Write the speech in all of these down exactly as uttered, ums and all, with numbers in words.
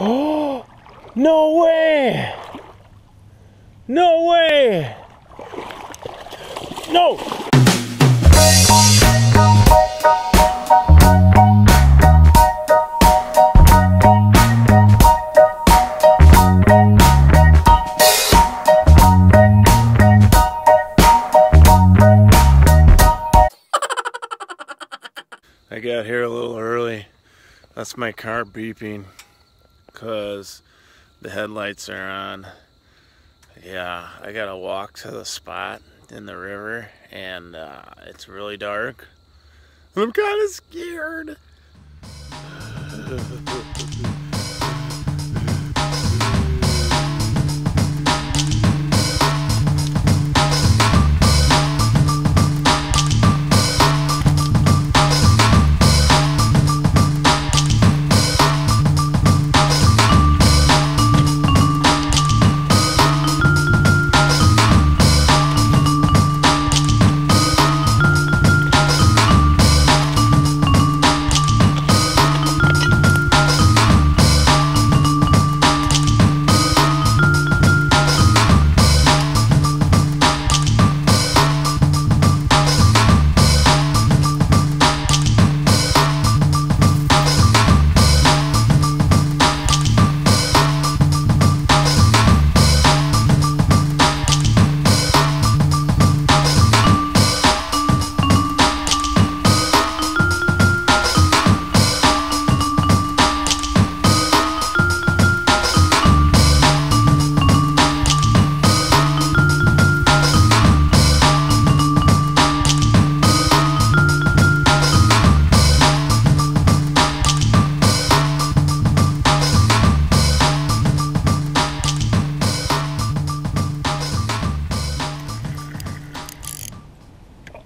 Oh, no way! No way! No! I got here a little early. That's my car beeping because the headlights are on. Yeah, I gotta walk to the spot in the river, and uh, it's really dark. I'm kind of scared.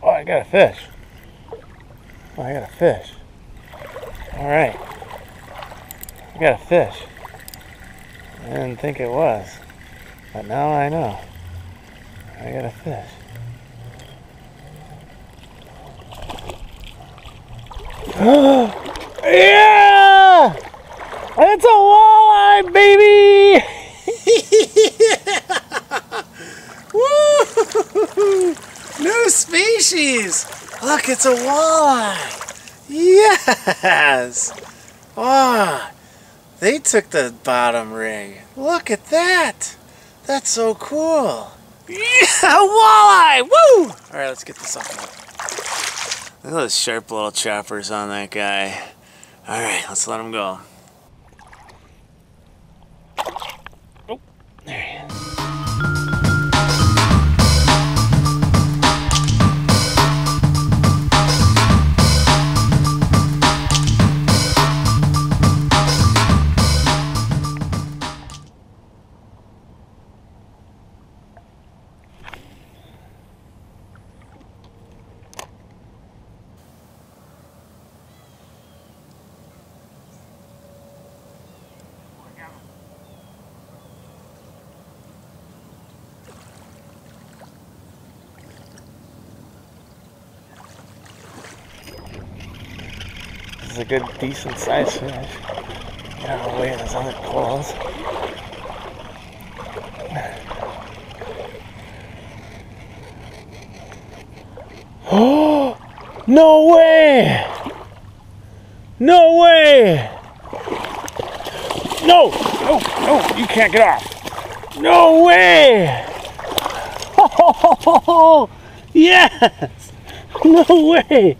I got a fish. Oh, I got a fish. Alright. I got a fish. I didn't think it was. But now I know. I got a fish. Yeah! It's a walleye, baby! Woo! New species! Look, it's a walleye! Yes! Oh, they took the bottom ring. Look at that! That's so cool! Yeah! Walleye! Woo! Alright, let's get this off. Look at those sharp little choppers on that guy. Alright, let's let him go. Oh, there he is. This is a good, decent sized fish. Get out of the way of those other poles. Oh! No way! No way! No! No! No! You can't get off! No way! Oh! Yes! No way!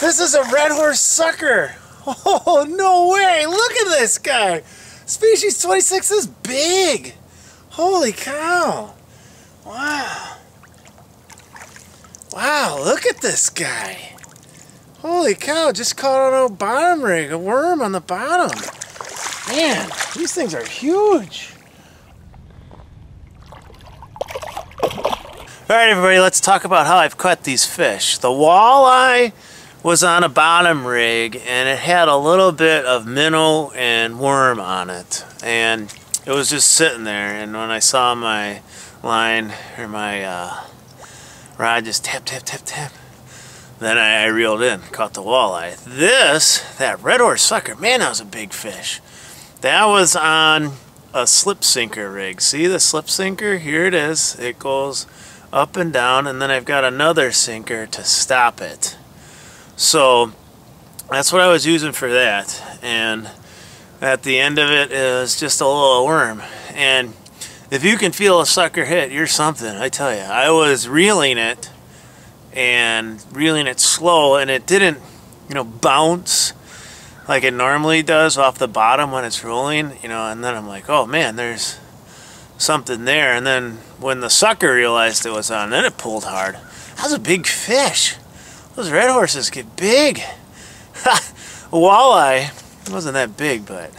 This is a red horse sucker. Oh, no way. Look at this guy. Species twenty-six is big. Holy cow. Wow. Wow, look at this guy. Holy cow, just caught on a bottom rig, a worm on the bottom. Man, these things are huge. All right, everybody, let's talk about how I've caught these fish. The walleye was on a bottom rig, and it had a little bit of minnow and worm on it, and it was just sitting there, and when I saw my line or my uh, rod just tap tap tap tap, then I, I reeled in, caught the walleye. This that red horse sucker, man, that was a big fish. That was on a slip sinker rig. See the slip sinker? Here it is. It goes up and down, and then I've got another sinker to stop it. So that's what I was using for that, and at the end of it is just a little worm. And if you can feel a sucker hit, you're something, I tell you. I was reeling it and reeling it slow, and it didn't, you know, bounce like it normally does off the bottom when it's rolling, you know. And then I'm like, oh man, there's something there. And then when the sucker realized it was on, then it pulled hard. That was a big fish. Those red horses get big. Walleye, it wasn't that big, but it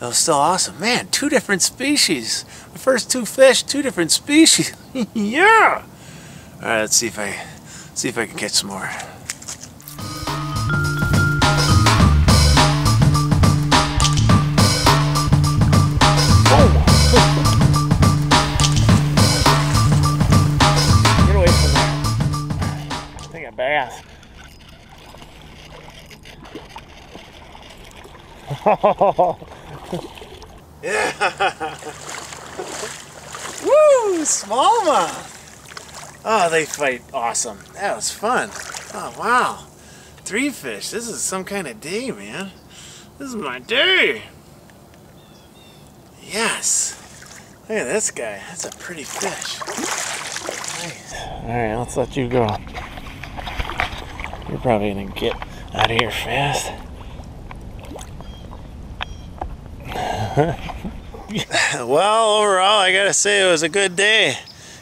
was still awesome. Man, two different species. The first two fish, two different species. Yeah. All right, let's see if I see if I can catch some more. Bass. Yeah. Woo! Smallmouth. Oh, they fight awesome. That was fun. Oh wow. Three fish. This is some kind of day, man. This is my day. Yes. Look at this guy. That's a pretty fish. Nice. Alright, let's let you go. You're probably gonna get out of here fast. Well, overall, I gotta say it was a good day.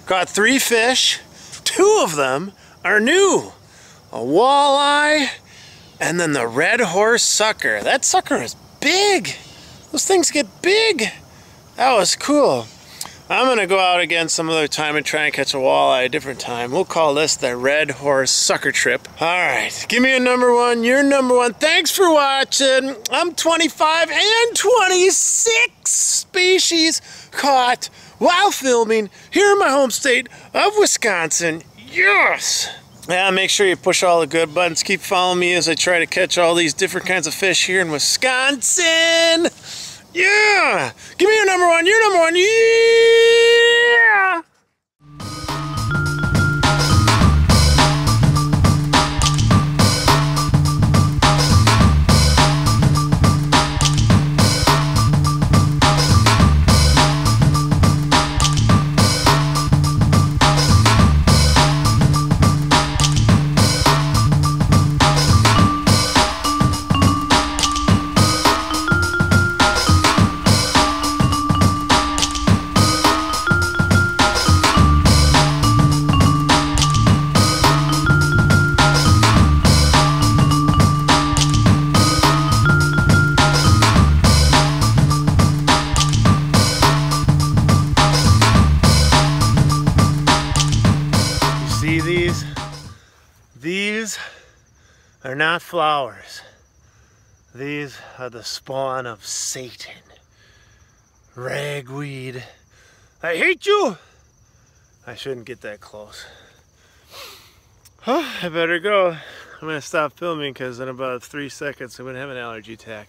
Caught three fish. Two of them are new. A walleye, and then the red horse sucker. That sucker is big. Those things get big. That was cool. I'm gonna go out again some other time and try and catch a walleye a different time. We'll call this the Red Horse Sucker Trip. Alright, give me a number one, you're number one. Thanks for watching. I'm twenty-five and twenty-six species caught while filming here in my home state of Wisconsin. Yes! Yeah, make sure you push all the good buttons. Keep following me as I try to catch all these different kinds of fish here in Wisconsin. Yeah! Give me your number one, your number one, yeah! These are not flowers. These are the spawn of Satan. Ragweed. I hate you! I shouldn't get that close. Oh, I better go. I'm gonna stop filming because in about three seconds I'm gonna have an allergy attack.